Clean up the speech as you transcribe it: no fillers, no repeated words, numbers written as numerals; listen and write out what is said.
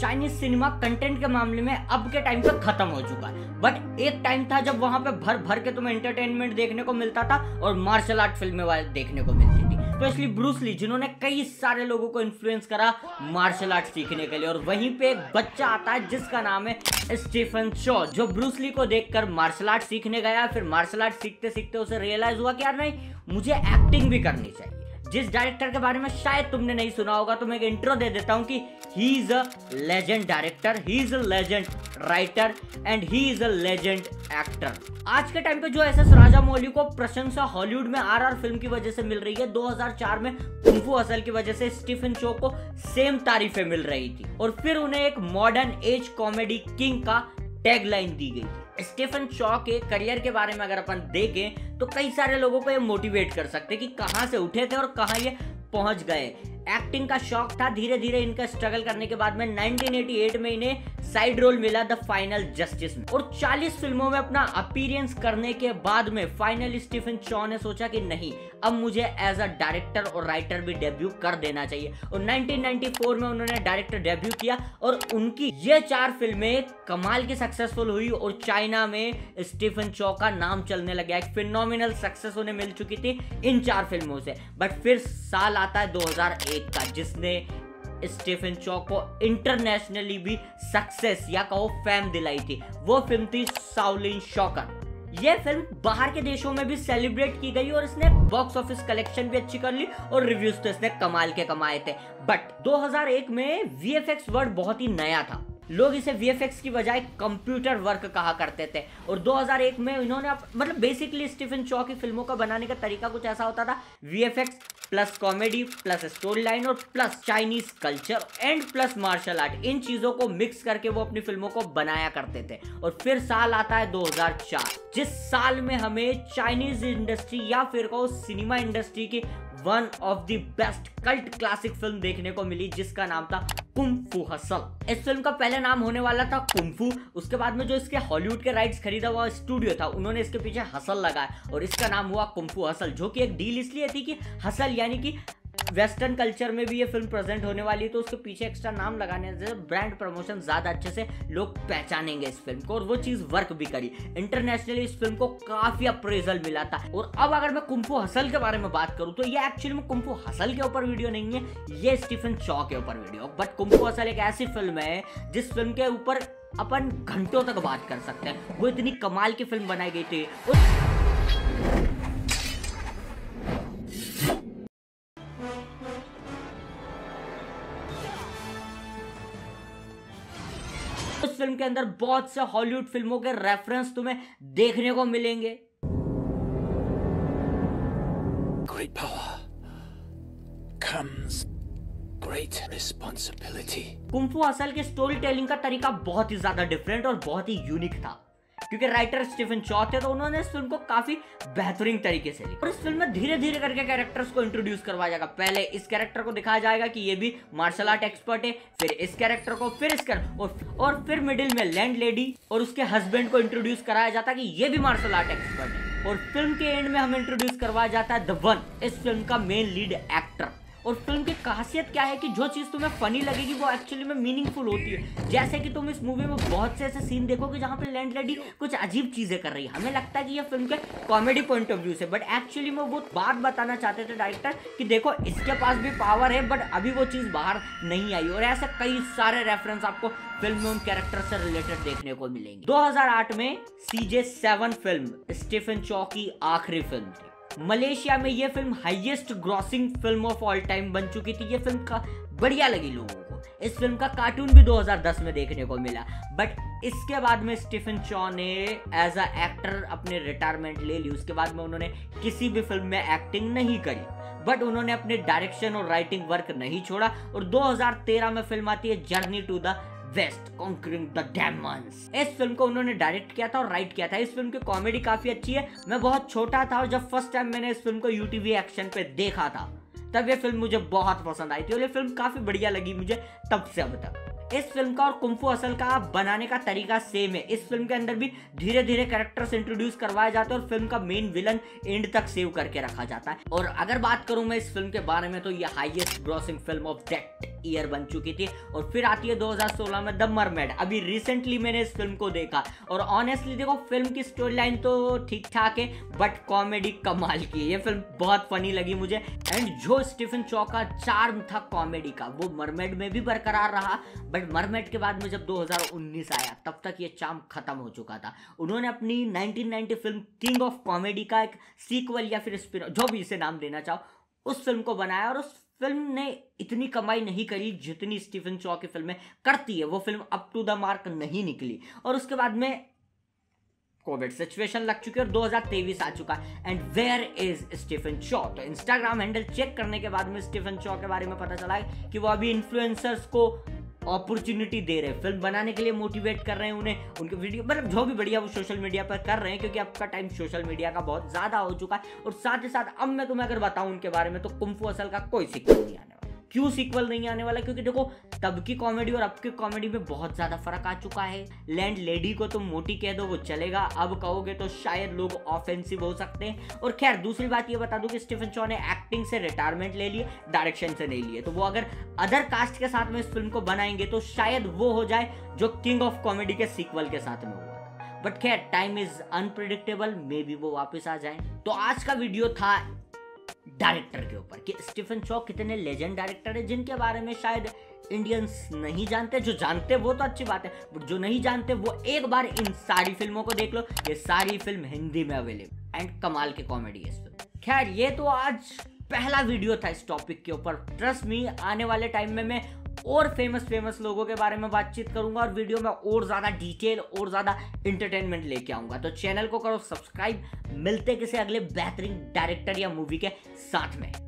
Chinese cinema content के मामले में अब के टाइम पर खत्म हो चुका है, बट एक टाइम था जब वहाँ पे भर भर के तुम्हें एंटरटेनमेंट देखने को मिलता था और मार्शल आर्ट फिल्में देखने को मिलती थी। तो इसलिए ब्रूस ली, जिन्होंने कई सारे लोगों को इन्फ्लुएंस करा मार्शल आर्ट सीखने के लिए, और वहीं पे एक बच्चा आता है जिसका नाम है स्टीफन शॉ, जो ब्रूस ली को देखकर मार्शल आर्ट सीखने गया। फिर मार्शल आर्ट सीखते सीखते उसे रियलाइज हुआ कि यार नहीं, मुझे एक्टिंग भी करनी चाहिए। जिस डायरेक्टर के बारे में शायद तुमने नहीं सुना होगा, तो मैं एक इंट्रो दे देता हूँ कि he is a legend director, he is a legend writer and he is a legend actor. आज के टाइम पे जो एस एस राजामौली को प्रशंसा हॉलीवुड में आरआर फिल्म की वजह से मिल रही है, 2004 में कुंग फू हसल की वजह से स्टीफन चो को सेम तारीफें मिल रही थी, और फिर उन्हें एक मॉडर्न एज कॉमेडी किंग का टैगलाइन दी गई। स्टीफन चॉ के करियर के बारे में अगर अपन देखें तो कई सारे लोगों को ये मोटिवेट कर सकते हैं कि कहाँ से उठे थे और कहाँ ये पहुँच गए। एक्टिंग का शौक था, धीरे धीरे इनका स्ट्रगल करने के बाद में 1988 में इन्हें साइड रोल मिला द फाइनल जस्टिस में, और 40 फिल्मों में अपना अपीयरेंस करने के बाद में फाइनली स्टीफन चॉ ने सोचा कि नहीं, अब मुझे एज अ डायरेक्टर और राइटर भी डेब्यू कर देना चाहिए। और 1994 में उन्होंने डायरेक्टर डेब्यू किया और उनकी ये 4 फिल्में कमाल की सक्सेसफुल हुई, और चाइना में स्टीफन चॉ का नाम चलने लगा। एक फिनोमिनल सक्सेस उन्हें मिल चुकी थी इन 4 फिल्मों से। बट फिर साल आता है 2001 का, जिसने स्टीफन चॉ को इंटरनेशनली भी सक्सेस या कहो फेम दिलाई थी। वो फिल्म थी शाओलिन सॉकर। ये फिल्म बाहर के देशों में भी सेलिब्रेट की गई और इसने बॉक्स ऑफिस कलेक्शन भी अच्छी कर ली, और रिव्यूज तो इसने कमाल के कमाए थे। बट 2001 में वीएफएक्स वर्ड बहुत ही नया था, लोग इसे वीएफएक्स की बजाय कंप्यूटर वर्क कहा करते थे। और 2001 में इन्होंने मतलब बेसिकली स्टीफन चॉ की फिल्मों का बनाने का तरीका कुछ ऐसा होता था, VFX plus comedy plus story line और plus Chinese culture and plus martial art, इन चीज़ों को मिक्स करके वो अपनी फिल्मों को बनाया करते थे। और फिर साल आता है 2004, जिस साल में हमें चाइनीज इंडस्ट्री या फिर को सिनेमा इंडस्ट्री की one of the best cult classic film देखने को मिली, जिसका नाम था कुंग फू हसल। इस फिल्म का पहला नाम होने वाला था कुंग फू, उसके बाद में जो इसके हॉलीवुड के राइट्स खरीदा हुआ स्टूडियो था उन्होंने इसके पीछे हसल लगाया और इसका नाम हुआ कुंग फू हसल, जो कि एक डील इसलिए थी कि हसल यानी कि वेस्टर्न कल्चर में भी ये फिल्म प्रेजेंट होने वाली है, तो उसके पीछे एक्स्ट्रा नाम लगाने से ब्रांड प्रमोशन ज़्यादा अच्छे से लोग पहचानेंगे इस फिल्म को, और वो चीज़ वर्क भी करी। इंटरनेशनली इस फिल्म को काफ़ी अप्रेजल मिला था। और अब अगर मैं कुंग फू हसल के बारे में बात करूँ तो ये एक्चुअली में कुंग फू हसल के ऊपर वीडियो नहीं है, ये स्टीफन चॉ के ऊपर video. But Kung Fu Hustle एक ऐसी फिल्म है जिस फिल्म के ऊपर अपन घंटों तक बात कर सकते हैं, वो इतनी कमाल की फिल्म बनाई गई थी। उस फिल्म के अंदर बहुत से हॉलीवुड फिल्मों के रेफरेंस तुम्हें देखने को मिलेंगे। Great power comes great responsibility. Kung Fu Hustle के स्टोरी टेलिंग का तरीका बहुत ही ज्यादा डिफरेंट और बहुत ही यूनिक था, क्योंकि राइटर स्टीफन चॉ थे तो उन्होंने इस फिल्म को काफी बेहतरीन तरीके से लिखा। और इस फिल्म में धीरे धीरे करके कैरेक्टर्स को इंट्रोड्यूस करवाया जाएगा। पहले इस कैरेक्टर को दिखाया जाएगा कि ये भी मार्शल आर्ट एक्सपर्ट है, फिर इस कैरेक्टर को, फिर इस और फिर मिडिल में लैंडलेडी और उसके हस्बैंड को इंट्रोड्यूस कराया जाता कि ये भी मार्शल आर्ट एक्सपर्ट है। और फिल्म के एंड में हमें इंट्रोड्यूस करवाया जाता है द वन, इस फिल्म का मेन लीड एक्टर। और फिल्म की खासियत क्या है कि जो चीज़ तुम्हें फनी लगेगी वो एक्चुअली में मीनिंगफुल होती है। जैसे कि तुम इस मूवी में बहुत से ऐसे सीन देखोगे जहाँ पे लैंडलेडी कुछ अजीब चीज़ें कर रही है, हमें लगता है कि ये फिल्म के कॉमेडी पॉइंट ऑफ व्यू से, बट एक्चुअली में वो बात बताना चाहते थे डायरेक्टर कि देखो इसके पास भी पावर है बट अभी वो चीज़ बाहर नहीं आई। और ऐसे कई सारे रेफरेंस आपको फिल्म में उन कैरेक्टर से रिलेटेड देखने को मिलेंगे। 2008 में CJ7 फिल्म स्टीफन चॉ की आखिरी फिल्म थी। मलेशिया में ये film highest grossing film of all time बन चुकी थी। ये फिल्म का बढ़िया लगी लोगों को, इस फिल्म का कार्टून भी 2010 में देखने को मिला। बट इसके बाद में स्टीफन चॉ ने एज अ एक्टर अपने रिटायरमेंट ले ली, उसके बाद में उन्होंने किसी भी फिल्म में एक्टिंग नहीं करी, बट उन्होंने अपने डायरेक्शन और राइटिंग वर्क नहीं छोड़ा। और 2013 में फिल्म आती है journey to the waste, conquering the Demons. इस फिल्म को उन्होंने डायरेक्ट किया था और राइट किया था। इस फिल्म की कॉमेडी काफ़ी अच्छी है। मैं बहुत छोटा था और जब फर्स्ट टाइम मैंने इस फिल्म को यूटीवी एक्शन पे देखा था तब ये फिल्म मुझे बहुत पसंद आई थी और ये फिल्म काफ़ी बढ़िया लगी मुझे तब से अब तक। इस फिल्म का और कुंग फू हसल का बनाने का तरीका सेम है। इस फिल्म के अंदर भी धीरे धीरे कैरेक्टर्स इंट्रोड्यूस करवाए जाते हैं और फिल्म का मेन विलन एंड तक सेव करके रखा जाता है। और अगर बात करूं मैं इस फिल्म के बारे में तो ये highest grossing film of that year बन चुकी थी। और फिर आती है 2016 में द मरमेड। अभी रिसेंटली मैंने इस फिल्म को देखा और ऑनेस्टली देखो फिल्म की स्टोरी लाइन तो ठीक ठाक है बट कॉमेडी कमाल की है। ये फिल्म बहुत फनी लगी मुझे। एंड जो स्टीफन चॉ का चार्म था कॉमेडी का वो मरमेड में भी बरकरार रहा, बट मरमेड के बाद में जब 2019 आया तब तक ये चार्म खत्म हो चुका था। उन्होंने अपनी 1990 फिल्म किंग ऑफ कॉमेडी का एक सीक्वल या फिर स्पिन जो भी इसे नाम देना चाहो उस फिल्म को बनाया और उस फिल्म ने इतनी कमाई नहीं करी जितनी स्टीफन चॉ की फिल्में करती है। वो film up to the mark नहीं निकली और उसके बाद में कोविड सिचुएशन लग चुकी है और 2023 आ चुका है। And where is Stephen Chow? तो इंस्टाग्राम हैंडल चेक करने के बाद में स्टीफन चॉ के बारे में पता चला है कि वो अभी इन्फ्लुएंसर्स को अपॉर्चुनिटी दे रहे हैं, फिल्म बनाने के लिए मोटिवेट कर रहे हैं उन्हें, उनके वीडियो मतलब जो भी बढ़िया वो सोशल मीडिया पर कर रहे हैं क्योंकि आपका टाइम सोशल मीडिया का बहुत ज़्यादा हो चुका है। और साथ ही साथ अब मैं तुम्हें अगर बताऊँ उनके बारे में तो कुंग फू हसल का कोई सीक्वल नहीं आने वाला। क्यों सीक्वल नहीं आने वाला? क्योंकि देखो तब की कॉमेडी और अब की कॉमेडी में बहुत ज़्यादा फर्क आ चुका है। लैंड लेडी को तुम मोटी कह दो वो चलेगा, अब कहोगे तो शायद लोग ऑफेंसिव हो सकते हैं। और खैर दूसरी बात ये बता दूं कि स्टीफन चॉ ने एक्टिंग से रिटायरमेंट ले ली, डायरेक्शन से नहीं लिए, तो वो अगर अदर कास्ट के साथ में इस फिल्म को बनाएंगे तो शायद वो हो जाए जो किंग ऑफ कॉमेडी के सीक्वल के साथ में हुआ। बट खैर time is unpredictable, maybe वो वापस आ जाए। तो आज का वीडियो था डायरेक्टर के ऊपर कि स्टीफन चॉ कितने लेजेंड डायरेक्टर है जिनके बारे में शायद इंडियंस नहीं जानते, जो जानते वो तो अच्छी बात है बट जो नहीं जानते वो एक बार इन सारी फिल्मों को देख लो। ये सारी फिल्म हिंदी में अवेलेबल एंड कमाल की कॉमेडी है इस फिल्म। खैर ये तो आज पहला वीडियो था इस टॉपिक के ऊपर। ट्रस्ट मी आने वाले टाइम में मैं और फेमस लोगों के बारे में बातचीत करूंगा और वीडियो में और ज़्यादा डिटेल और ज़्यादा एंटरटेनमेंट लेके आऊंगा। तो चैनल को करो सब्सक्राइब, मिलते किसी अगले बेहतरीन डायरेक्टर या मूवी के साथ में।